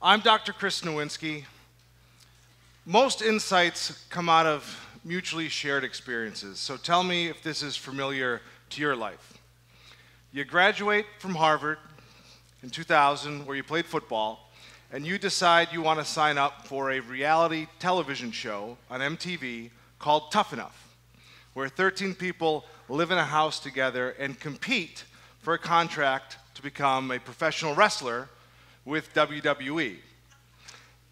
I'm Dr. Chris Nowinski. Most insights come out of mutually shared experiences, so tell me if this is familiar to your life. You graduate from Harvard in 2000, where you played football, and you decide you want to sign up for a reality television show on MTV called Tough Enough, where 13 people live in a house together and compete for a contract to become a professional wrestler with WWE.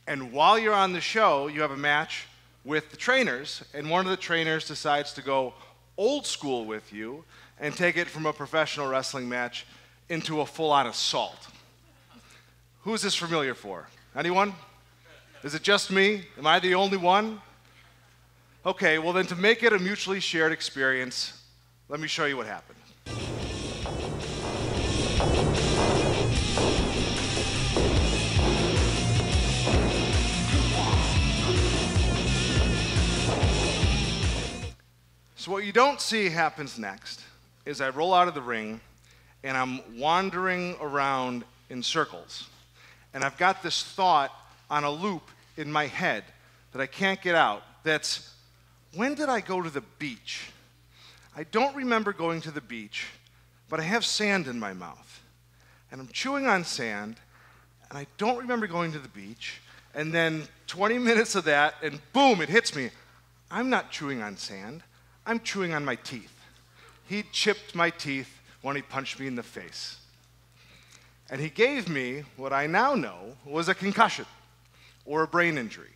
And while you're on the show, you have a match with the trainers, and one of the trainers decides to go old school with you and take it from a professional wrestling match into a full-on assault. Who's this familiar for? Anyone? Is it just me? Am I the only one? Okay, well then, to make it a mutually shared experience, let me show you what happened. So what you don't see happens next is I roll out of the ring and I'm wandering around in circles. And I've got this thought on a loop in my head that I can't get out. That's, when did I go to the beach? I don't remember going to the beach, but I have sand in my mouth. And I'm chewing on sand, and I don't remember going to the beach. And then 20 minutes of that, and boom, it hits me. I'm not chewing on sand. I'm chewing on my teeth. He chipped my teeth when he punched me in the face. And he gave me what I now know was a concussion or a brain injury.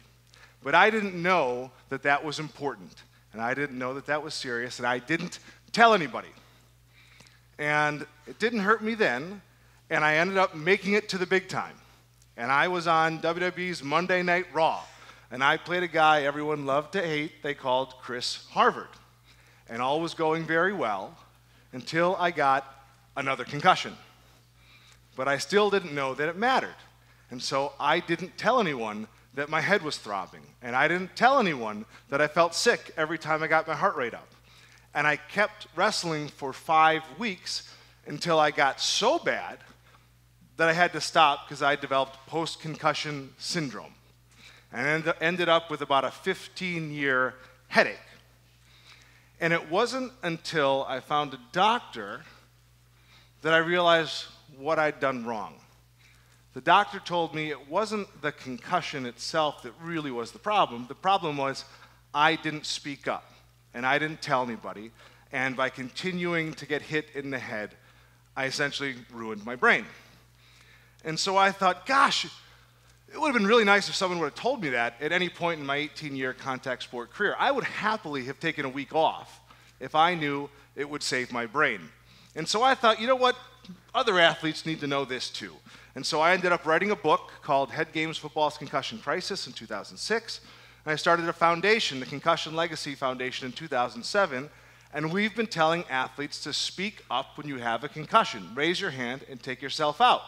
But I didn't know that that was important, and I didn't know that that was serious, and I didn't tell anybody. And it didn't hurt me then, and I ended up making it to the big time. And I was on WWE's Monday Night Raw, and I played a guy everyone loved to hate. They called Chris Harvard. And all was going very well until I got another concussion. But I still didn't know that it mattered. And so I didn't tell anyone that my head was throbbing. And I didn't tell anyone that I felt sick every time I got my heart rate up. And I kept wrestling for 5 weeks until I got so bad that I had to stop because I developed post-concussion syndrome and ended up with about a 15-year headache. And it wasn't until I found a doctor that I realized what I'd done wrong. The doctor told me it wasn't the concussion itself that really was the problem. The problem was I didn't speak up, and I didn't tell anybody. And by continuing to get hit in the head, I essentially ruined my brain. And so I thought, gosh, it would have been really nice if someone would have told me that at any point in my 18-year contact sport career. I would happily have taken a week off if I knew it would save my brain. And so I thought, you know what? Other athletes need to know this too. And so I ended up writing a book called Head Games, Football's Concussion Crisis in 2006. And I started a foundation, the Concussion Legacy Foundation, in 2007. And we've been telling athletes to speak up when you have a concussion. Raise your hand and take yourself out.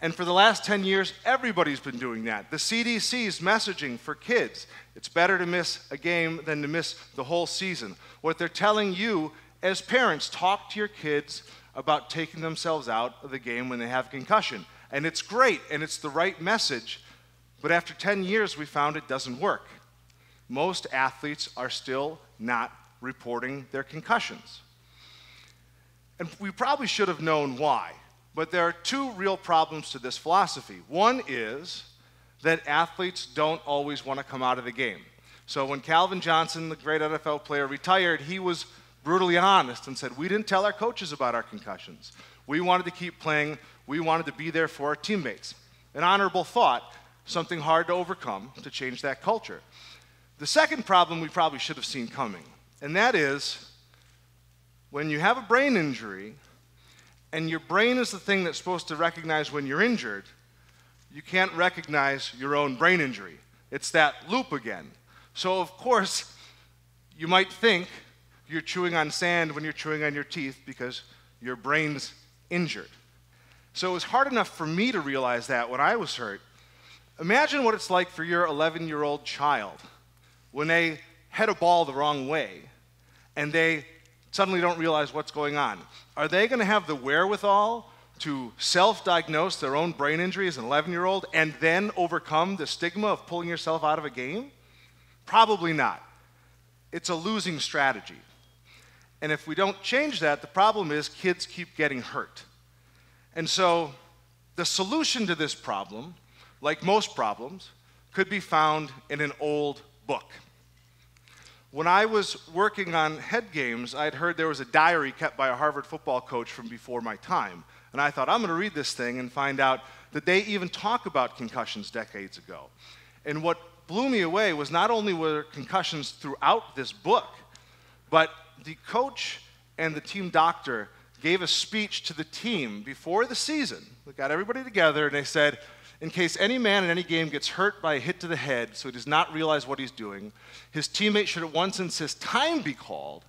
And for the last 10 years, everybody's been doing that. The CDC's messaging for kids, it's better to miss a game than to miss the whole season. What they're telling you as parents, talk to your kids about taking themselves out of the game when they have concussion. And it's great, and it's the right message, but after 10 years, we found it doesn't work. Most athletes are still not reporting their concussions. And we probably should have known why. But there are two real problems to this philosophy. One is that athletes don't always want to come out of the game. So when Calvin Johnson, the great NFL player, retired, he was brutally honest and said, we didn't tell our coaches about our concussions. We wanted to keep playing. We wanted to be there for our teammates. An honorable thought, something hard to overcome to change that culture. The second problem we probably should have seen coming, and that is when you have a brain injury, and your brain is the thing that's supposed to recognize when you're injured, you can't recognize your own brain injury. It's that loop again. So of course, you might think you're chewing on sand when you're chewing on your teeth because your brain's injured. So it was hard enough for me to realize that when I was hurt. Imagine what it's like for your 11-year-old child when they head a ball the wrong way and they suddenly don't realize what's going on. Are they going to have the wherewithal to self-diagnose their own brain injury as an 11-year-old and then overcome the stigma of pulling yourself out of a game? Probably not. It's a losing strategy. And if we don't change that, the problem is kids keep getting hurt. And so the solution to this problem, like most problems, could be found in an old book. When I was working on Head Games, I'd heard there was a diary kept by a Harvard football coach from before my time. And I thought, I'm going to read this thing and find out that they even talk about concussions decades ago. And what blew me away was not only were concussions throughout this book, but the coach and the team doctor gave a speech to the team before the season. They got everybody together and they said, in case any man in any game gets hurt by a hit to the head so he does not realize what he's doing, his teammate should at once insist time be called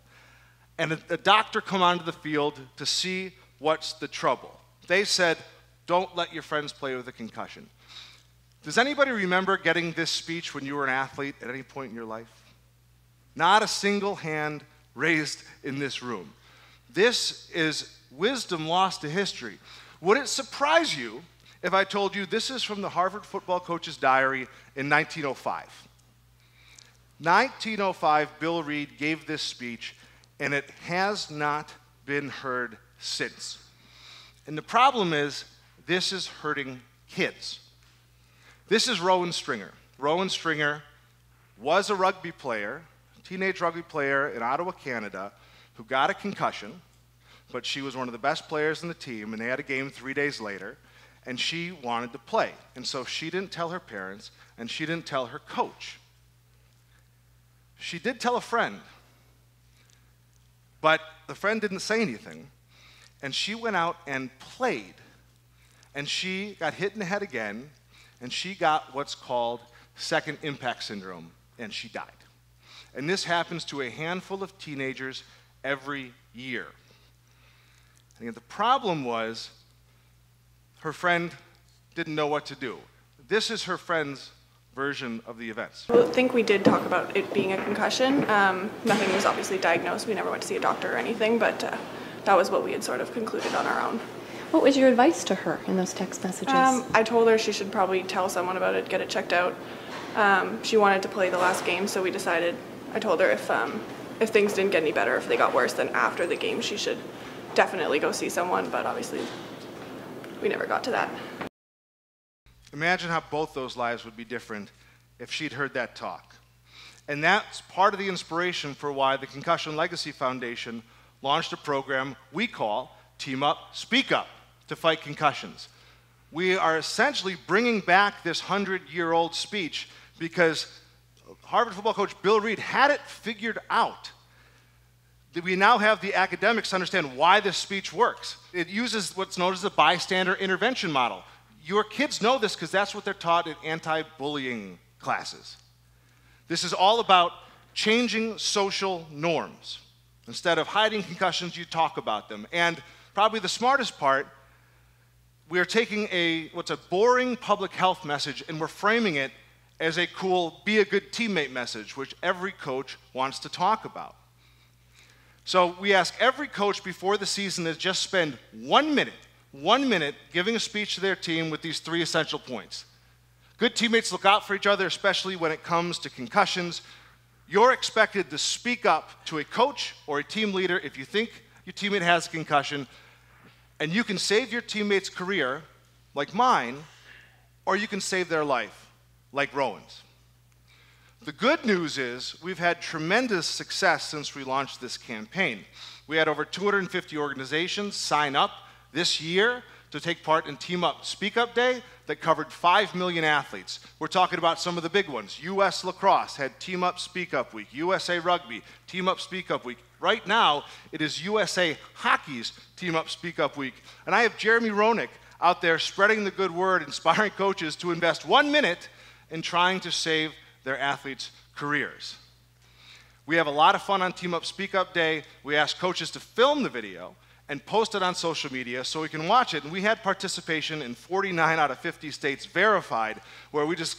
and a doctor come onto the field to see what's the trouble. They said, don't let your friends play with a concussion. Does anybody remember getting this speech when you were an athlete at any point in your life? Not a single hand raised in this room. This is wisdom lost to history. Would it surprise you if I told you this is from the Harvard football coach's diary in 1905? 1905, Bill Reed gave this speech, and it has not been heard since. And the problem is, this is hurting kids. This is Rowan Stringer. Rowan Stringer was a rugby player, teenage rugby player in Ottawa, Canada, who got a concussion, but she was one of the best players in the team, and they had a game 3 days later. And she wanted to play. And so she didn't tell her parents, and she didn't tell her coach. She did tell a friend, but the friend didn't say anything. And she went out and played. And she got hit in the head again, and she got what's called second impact syndrome, and she died. And this happens to a handful of teenagers every year. And the problem was, her friend didn't know what to do. This is her friend's version of the events. I think we did talk about it being a concussion. Nothing was obviously diagnosed. We never went to see a doctor or anything, but that was what we had sort of concluded on our own. What was your advice to her in those text messages? I told her she should probably tell someone about it, get it checked out. She wanted to play the last game, so we decided, I told her if things didn't get any better, if they got worse, then after the game she should definitely go see someone, but obviously we never got to that. Imagine how both those lives would be different if she'd heard that talk. And that's part of the inspiration for why the Concussion Legacy Foundation launched a program we call Team Up, Speak Up, to fight concussions. We are essentially bringing back this 100-year-old speech because Harvard football coach Bill Reed had it figured out. We now have the academics understand why this speech works. It uses what's known as the bystander intervention model. Your kids know this because that's what they're taught in anti-bullying classes. This is all about changing social norms. Instead of hiding concussions, you talk about them. And probably the smartest part, we are taking what's a boring public health message and we're framing it as a cool, be a good teammate message, which every coach wants to talk about. So we ask every coach before the season to just spend 1 minute, 1 minute giving a speech to their team with these 3 essential points. Good teammates look out for each other, especially when it comes to concussions. You're expected to speak up to a coach or a team leader if you think your teammate has a concussion, and you can save your teammate's career, like mine, or you can save their life, like Rowan's. The good news is we've had tremendous success since we launched this campaign. We had over 250 organizations sign up this year to take part in Team Up Speak Up Day that covered 5 million athletes. We're talking about some of the big ones. U.S. Lacrosse had Team Up Speak Up Week. USA Rugby, Team Up Speak Up Week. Right now, it is USA Hockey's Team Up Speak Up Week. And I have Jeremy Roenick out there spreading the good word, inspiring coaches to invest 1 minute in trying to save their athletes' careers. We have a lot of fun on Team Up Speak Up Day. We ask coaches to film the video and post it on social media so we can watch it. And we had participation in 49 out of 50 states verified, where these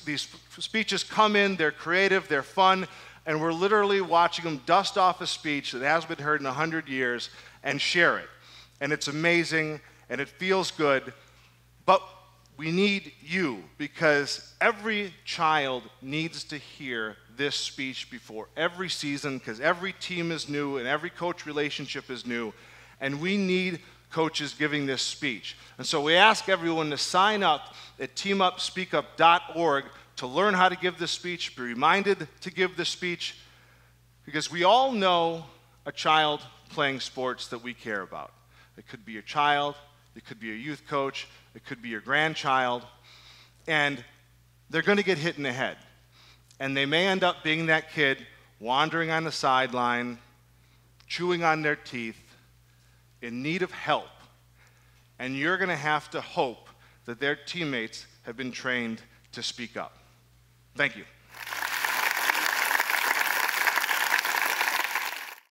speeches come in, they're creative, they're fun, and we're literally watching them dust off a speech that hasn't been heard in 100 years and share it. And it's amazing, and it feels good, but we need you, because every child needs to hear this speech before every season, because every team is new and every coach relationship is new, and we need coaches giving this speech. And so we ask everyone to sign up at teamupspeakup.org to learn how to give this speech, be reminded to give this speech, because we all know a child playing sports that we care about. It could be a child, it could be a youth coach, it could be your grandchild, and they're going to get hit in the head. And they may end up being that kid wandering on the sideline, chewing on their teeth, in need of help. And you're going to have to hope that their teammates have been trained to speak up. Thank you.